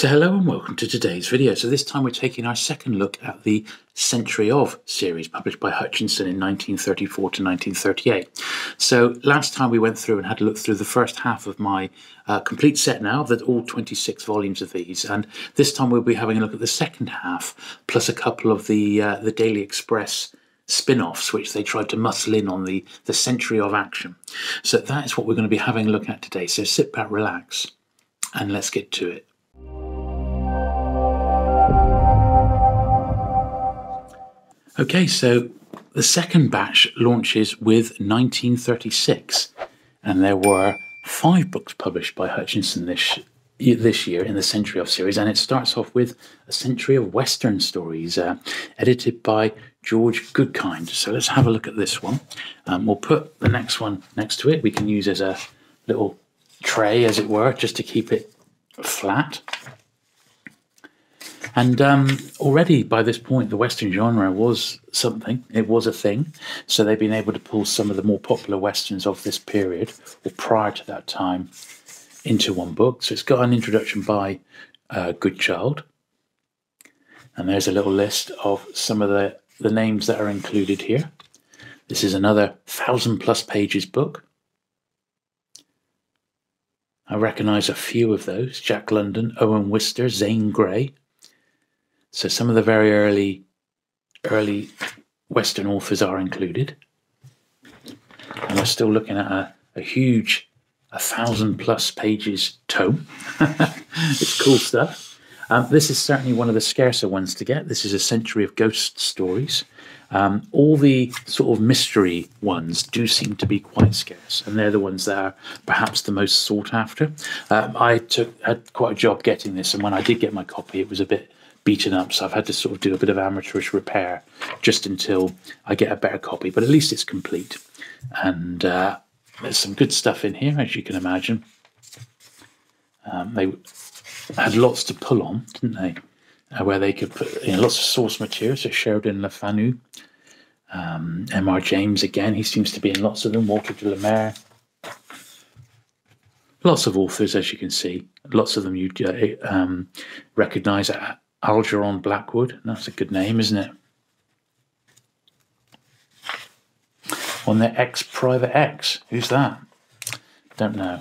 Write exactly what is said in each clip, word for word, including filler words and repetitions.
So hello and welcome to today's video. So this time we're taking our second look at the Century Of series published by Hutchinson in nineteen thirty-four to nineteen thirty-eight. So last time we went through and had a look through the first half of my uh, complete set now, that all twenty-six volumes of these, and this time we'll be having a look at the second half plus a couple of the uh, the Daily Express spin-offs which they tried to muscle in on the, the Century Of action. So that is what we're going to be having a look at today. So sit back, relax, and let's get to it. Okay, so the second batch launches with nineteen thirty-six, and there were five books published by Hutchinson this, this year in the Century Of series, and it starts off with a Century Of Western stories, uh, edited by George Goodkind. So let's have a look at this one. Um, we'll put the next one next to it. We can use as a little tray, as it were, just to keep it flat. And um, already by this point, the Western genre was something. It was a thing. So they've been able to pull some of the more popular Westerns of this period, or prior to that time, into one book. So it's got an introduction by uh, Goodchild. And there's a little list of some of the, the names that are included here. This is another thousand-plus pages book. I recognise a few of those. Jack London, Owen Wister, Zane Grey. So some of the very early, early Western authors are included. And we're still looking at a, a huge, a thousand plus pages tome. It's cool stuff. Um, this is certainly one of the scarcer ones to get. This is a Century Of Ghost Stories. Um, all the sort of mystery ones do seem to be quite scarce, and they're the ones that are perhaps the most sought after. Um, I took had quite a job getting this, and when I did get my copy, it was a bit beaten up, so I've had to sort of do a bit of amateurish repair just until I get a better copy, but at least it's complete. And uh, there's some good stuff in here, as you can imagine. Um, they had lots to pull on, didn't they? Uh, where they could put, you know, lots of source material. So Sheridan Le Fanu, um, M R James again, he seems to be in lots of them, Walter de la Mare. Lots of authors, as you can see, lots of them you uh, um, recognise. Algeron Blackwood, that's a good name, isn't it? On their ex-Private X, who's that? Don't know.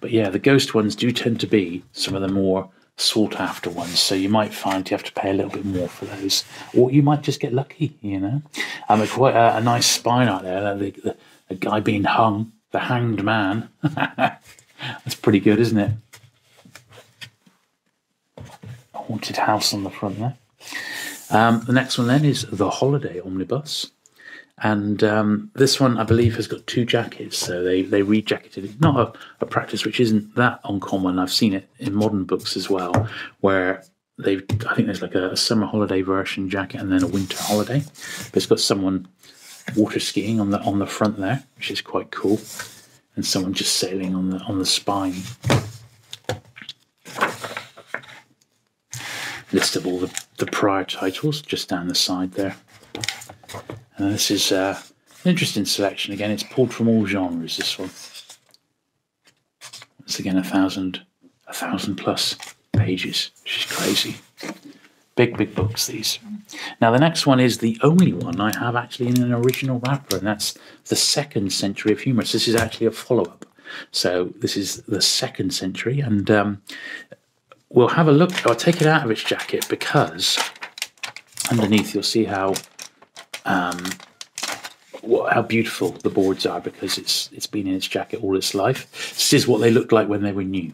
But yeah, the ghost ones do tend to be some of the more sought-after ones, so you might find you have to pay a little bit more for those, or you might just get lucky, you know? Um, it's quite a, a nice spine out there, the, the, the guy being hung, the hanged man. That's pretty good, isn't it? Haunted house on the front there. Um, the next one then is The Holiday Omnibus, and um, this one I believe has got two jackets, so they they rejacketed it. Not a, a practice which isn't that uncommon. I've seen it in modern books as well, where they've I think there's like a, a summer holiday version jacket and then a winter holiday. But it's got someone water skiing on the on the front there, which is quite cool, and someone just sailing on the on the spine. List of all the, the prior titles just down the side there. And this is uh, an interesting selection. Again, it's pulled from all genres, this one. Once again, a thousand, a thousand plus pages, which is crazy. Big, big books, these. Now, the next one is the only one I have actually in an original wrapper, and that's the second Century Of Humour. So this is actually a follow-up. So this is the second century, and um, we'll have a look. I'll take it out of its jacket because underneath you'll see how um, what, how beautiful the boards are, because it's it's been in its jacket all its life. This is what they looked like when they were new.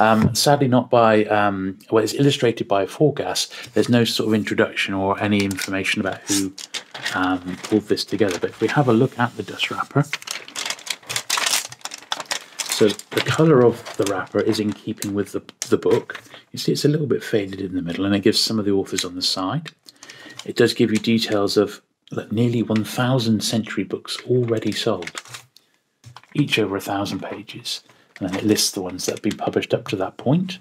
um, sadly, not by um, well, it's illustrated by Forgas. There's no sort of introduction or any information about who um, pulled this together. But if we have a look at the dust wrapper. So the colour of the wrapper is in keeping with the, the book. You see it's a little bit faded in the middle, and it gives some of the authors on the side. It does give you details of like, nearly one thousand century books already sold, each over one thousand pages. And then it lists the ones that have been published up to that point.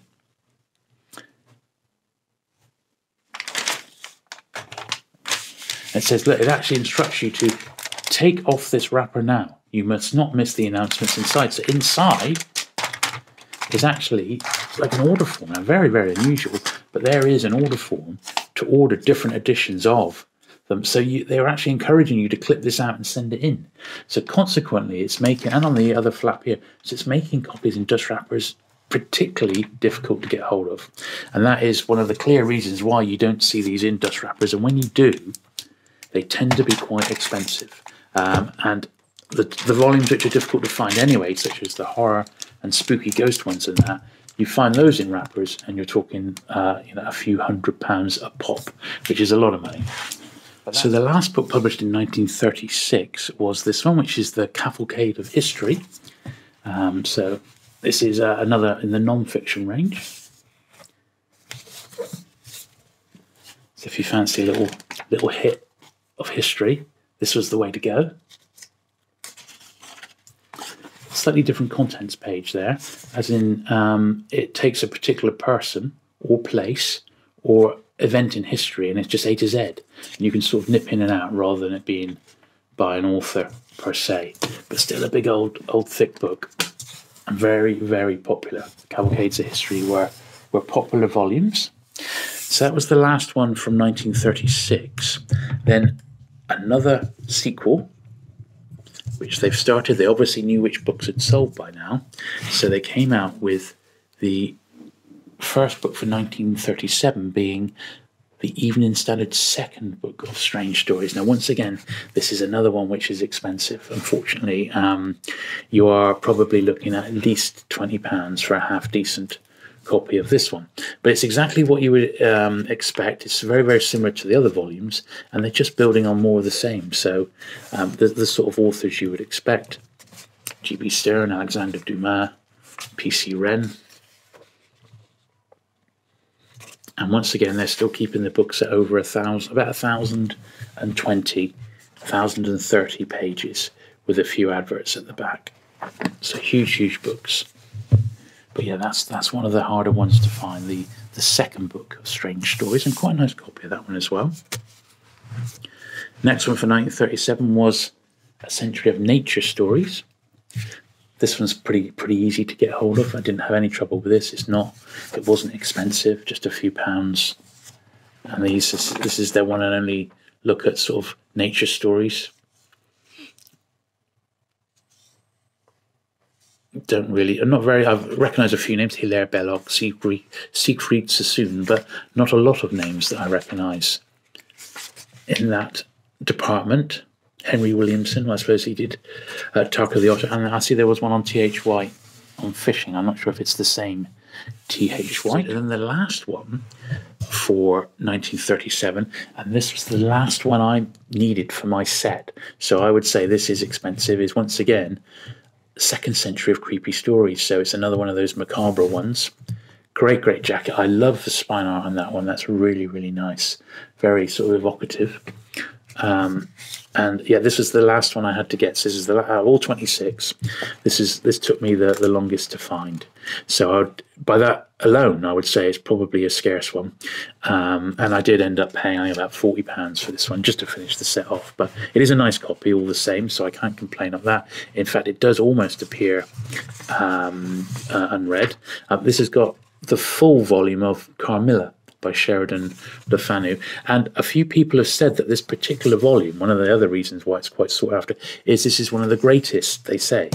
It says, look, it actually instructs you to take off this wrapper now. You must not miss the announcements inside. So inside is actually It's like an order form. Now, very, very unusual, but there is an order form to order different editions of them. So you, they're actually encouraging you to clip this out and send it in. So consequently, it's making, and on the other flap here, so it's making copies in dust wrappers particularly difficult to get hold of. And that is one of the clear reasons why you don't see these in dust wrappers. And when you do, they tend to be quite expensive. Um, and the, the volumes which are difficult to find anyway, such as the horror and spooky ghost ones and that, you find those in wrappers and you're talking uh, you know, a few hundred pounds a pop, which is a lot of money. So the last book published in nineteen thirty-six was this one, which is The Cavalcade of History. Um, so this is uh, another in the non-fiction range. So if you fancy a little, little hit of history, this was the way to go. Slightly different contents page there, as in um, it takes a particular person or place or event in history, and it's just A to Z. And you can sort of nip in and out rather than it being by an author per se, but still a big old, old thick book. And very, very popular. Cavalcades of History were, were popular volumes. So that was the last one from nineteen thirty-six. Then another sequel, which they've started. They obviously knew which books had sold by now. So they came out with the first book for nineteen thirty-seven being the Evening Standard's second book of strange stories. Now, once again, this is another one which is expensive. Unfortunately, um, you are probably looking at at least twenty pounds for a half-decent copy of this one. But it's exactly what you would um, expect. It's very, very similar to the other volumes, and they're just building on more of the same. So um, the, the sort of authors you would expect. G B. Stern, Alexander Dumas, P C. Wren. And once again, they're still keeping the books at over a thousand, about a thousand and twenty, a thousand and thirty pages with a few adverts at the back. So huge, huge books. But yeah, that's that's one of the harder ones to find, the, the second book of strange stories, and quite a nice copy of that one as well. Next one for nineteen thirty-seven was A Century of Nature Stories. This one's pretty pretty easy to get hold of. I didn't have any trouble with this. It's not, it wasn't expensive, just a few pounds. And these, this, this is their one and only look at sort of nature stories. Don't really, I'm not very, I've recognised a few names, Hilaire Belloc, Siegfried, Siegfried Sassoon, but not a lot of names that I recognise in that department. Henry Williamson, well, I suppose he did uh, Tarka the Otter, and I see there was one on T H White on fishing. I'm not sure if it's the same T H White. And then the last one for nineteen thirty-seven, and this was the last one I needed for my set, so I would say this is expensive, is once again Second Century of Creepy Stories. So it's another one of those macabre ones. Great, great jacket. I love the spine art on that one. That's really, really nice. Very sort of evocative. Um, and yeah, this is the last one I had to get. So this is the uh, all twenty-six. This is this took me the, the longest to find. So I would, by that alone, I would say it's probably a scarce one. Um, and I did end up paying I think, about forty pounds for this one just to finish the set off. But it is a nice copy all the same, so I can't complain of that. In fact, it does almost appear um, uh, unread. Uh, this has got the full volume of Carmilla by Sheridan Le Fanu. And a few people have said that this particular volume, one of the other reasons why it's quite sought after, is this is one of the greatest, they say,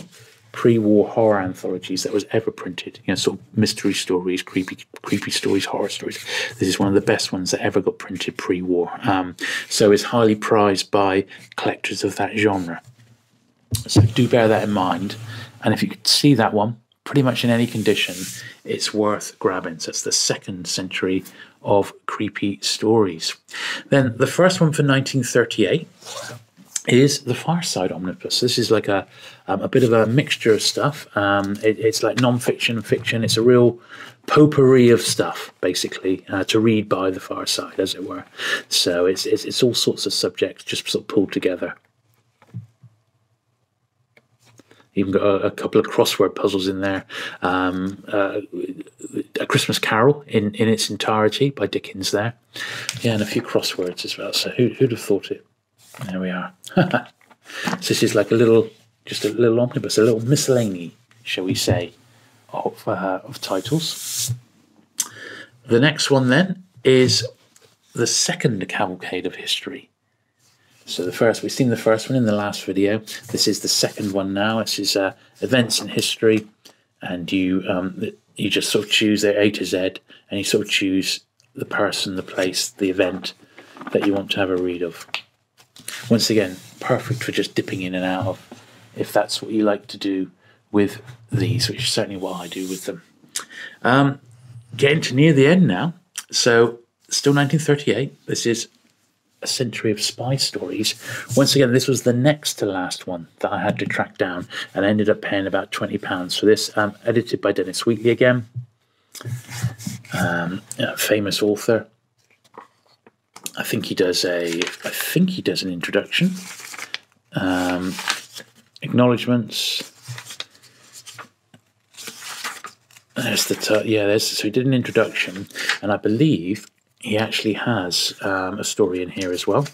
pre-war horror anthologies that was ever printed. You know, sort of mystery stories, creepy creepy stories, horror stories. This is one of the best ones that ever got printed pre-war. Um, so it's highly prized by collectors of that genre. So do bear that in mind. And if you could see that one, pretty much in any condition, it's worth grabbing. So it's the Second Century of Creepy Stories. Then the first one for nineteen thirty-eight is the Fireside Omnibus. This is like a um, a bit of a mixture of stuff. Um, it, it's like non-fiction and fiction. It's a real potpourri of stuff, basically, uh, to read by the fireside, as it were. So it's, it's, it's all sorts of subjects just sort of pulled together. Even got a, a couple of crossword puzzles in there. Um, uh, a Christmas Carol in, in its entirety by Dickens there. Yeah, and a few crosswords as well. So who, who'd have thought it? There we are. So this is like a little, just a little omnibus, a little miscellany, shall we say, of, uh, of titles. The next one then is the second cavalcade of history. So the first, we've seen the first one in the last video. This is the second one now. This is uh, events in history, and you um, you just sort of choose their A to Z, and you sort of choose the person, the place, the event that you want to have a read of. Once again, perfect for just dipping in and out of, if that's what you like to do with these, which is certainly what I do with them. Um, getting to near the end now. So still nineteen thirty-eight. This is A Century of Spy Stories. Once again, this was the next to last one that I had to track down, and I ended up paying about twenty pounds for this. Um, edited by Dennis Wheatley again, um, a famous author. I think he does a. I think he does an introduction, um, acknowledgements. There's the yeah. There's so he did an introduction, and I believe he actually has um, a story in here as well,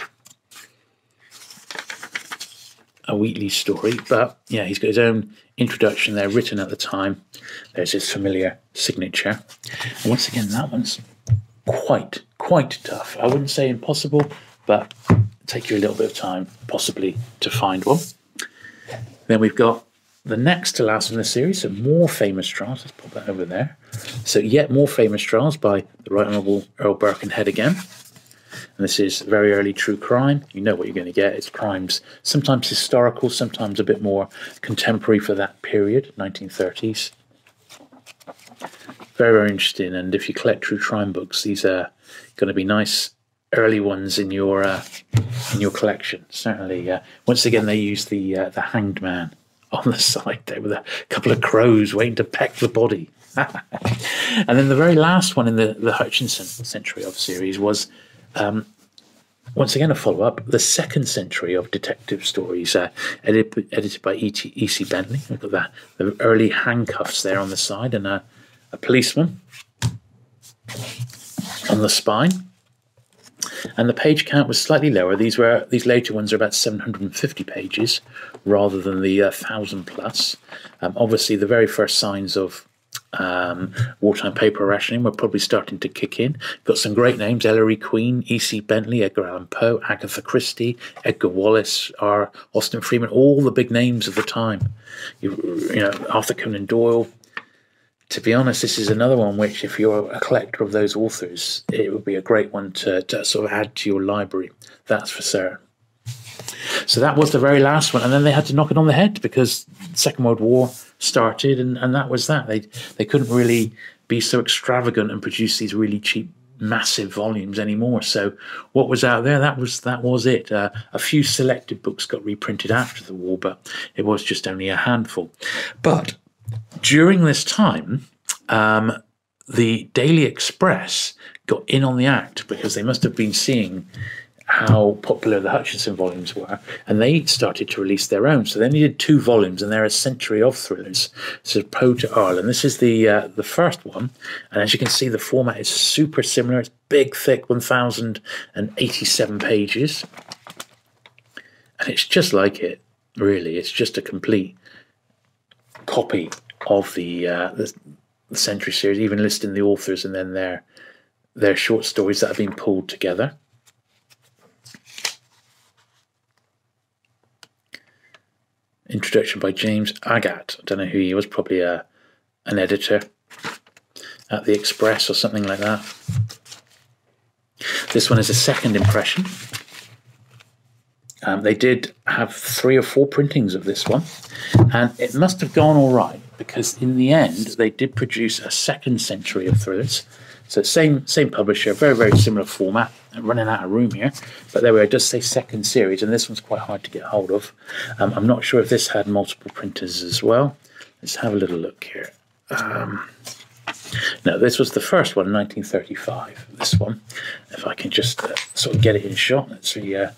a Wheatley story. But yeah, he's got his own introduction there, written at the time. There's his familiar signature. And once again, that one's quite. Quite tough. I wouldn't say impossible, but take you a little bit of time possibly to find one. Then we've got the next to last in the series, so more famous trials. Let's pop that over there. So yet more famous trials by the Right Honourable Earl Birkenhead again. And this is very early true crime. You know what you're going to get. It's crimes, sometimes historical, sometimes a bit more contemporary for that period, nineteen thirties. Very, very interesting. And if you collect true crime books, these are going to be nice early ones in your uh, in your collection. Certainly. Uh, once again, they use the uh, the hanged man on the side there with a couple of crows waiting to peck the body. And then the very last one in the the Hutchinson Century of series was um, once again a follow up, the second century of detective stories, uh, edit, edited by E C Bentley. We've got that, the early handcuffs there on the side, and a, a policeman on the spine, and the page count was slightly lower. These were these later ones are about seven hundred fifty pages rather than the uh, thousand plus. Um, obviously, the very first signs of um, wartime paper rationing were probably starting to kick in. Got some great names: Ellery Queen, E C Bentley, Edgar Allan Poe, Agatha Christie, Edgar Wallace, R. Austin Freeman. All the big names of the time. You, you know, Arthur Conan Doyle. To be honest, this is another one which, if you're a collector of those authors, it would be a great one to, to sort of add to your library. That's for certain. So that was the very last one, and then they had to knock it on the head because the Second World War started, and, and that was that. They they couldn't really be so extravagant and produce these really cheap, massive volumes anymore. So what was out there, that was that was it. Uh, a few selected books got reprinted after the war, but it was just only a handful. But during this time, um, the Daily Express got in on the act because they must have been seeing how popular the Hutchinson volumes were, and they started to release their own. So they needed two volumes, and they're A Century of thrillers, so Poe to Earl. And this is the uh, the first one, and as you can see, the format is super similar. It's big, thick, one thousand eighty-seven pages, and it's just like it, really. It's just a complete copy of the, uh, the the Century series, even listing the authors and then their their short stories that have been pulled together. Introduction by James Agat. I don't know who he was. Probably a an editor at the Express or something like that. This one is a second impression. Um, they did have three or four printings of this one, and it must have gone all right because in the end they did produce a second century of thrillers. So same same publisher, very very similar format. I'm running out of room here, but there we are. It does say second series, and this one's quite hard to get hold of. Um, I'm not sure if this had multiple printers as well. Let's have a little look here. Um, no, this was the first one, nineteen thirty-five. This one, if I can just uh, sort of get it in shot. Let's see. Uh,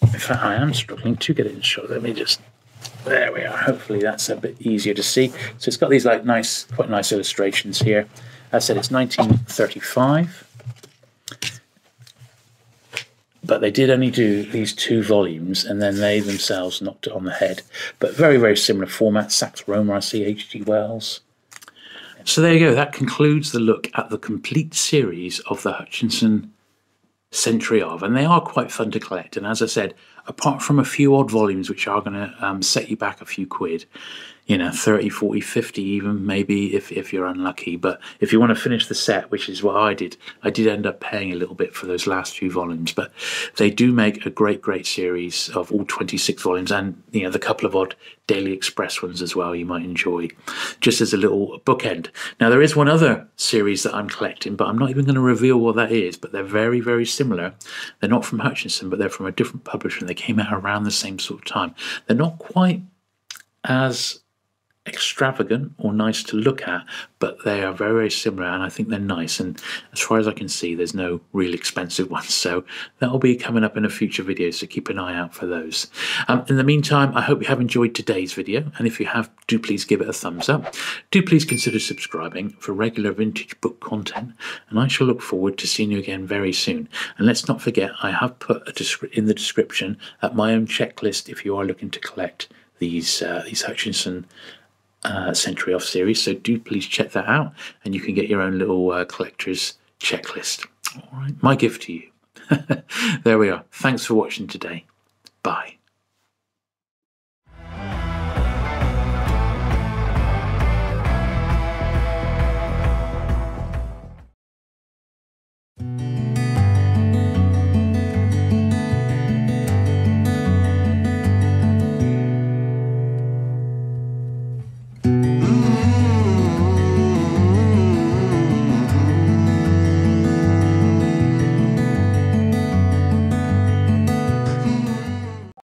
in fact, I am struggling to get it in shot. Let me just, there we are. Hopefully that's a bit easier to see. So it's got these like nice, quite nice illustrations here. As I said, it's nineteen thirty-five. But they did only do these two volumes, and then they themselves knocked it on the head. But very, very similar format. Sax Rohmer, I see, H G. Wells. So there you go. That concludes the look at the complete series of the Hutchinson Century Of. And they are quite fun to collect. And as I said, apart from a few odd volumes, which are going to um, set you back a few quid, you know, thirty, forty, fifty even, maybe, if, if you're unlucky. But if you want to finish the set, which is what I did, I did end up paying a little bit for those last few volumes. But they do make a great, great series of all twenty-six volumes, and, you know, the couple of odd Daily Express ones as well you might enjoy, just as a little bookend. Now, there is one other series that I'm collecting, but I'm not even going to reveal what that is, but they're very, very similar. They're not from Hutchinson, but they're from a different publisher, and they came out around the same sort of time. They're not quite as extravagant or nice to look at, but they are very, very similar, and I think they're nice, and as far as I can see, there's no real expensive ones, so that'll be coming up in a future video, so keep an eye out for those. Um, in the meantime, I hope you have enjoyed today's video, and if you have, do please give it a thumbs up. Do please consider subscribing for regular vintage book content, and I shall look forward to seeing you again very soon. And let's not forget, I have put a in the description at my own checklist if you are looking to collect these, uh, these Hutchinson Uh, Century Of series, so do please check that out, and you can get your own little uh, collector's checklist. All right, my gift to you. There we are. Thanks for watching today. Bye.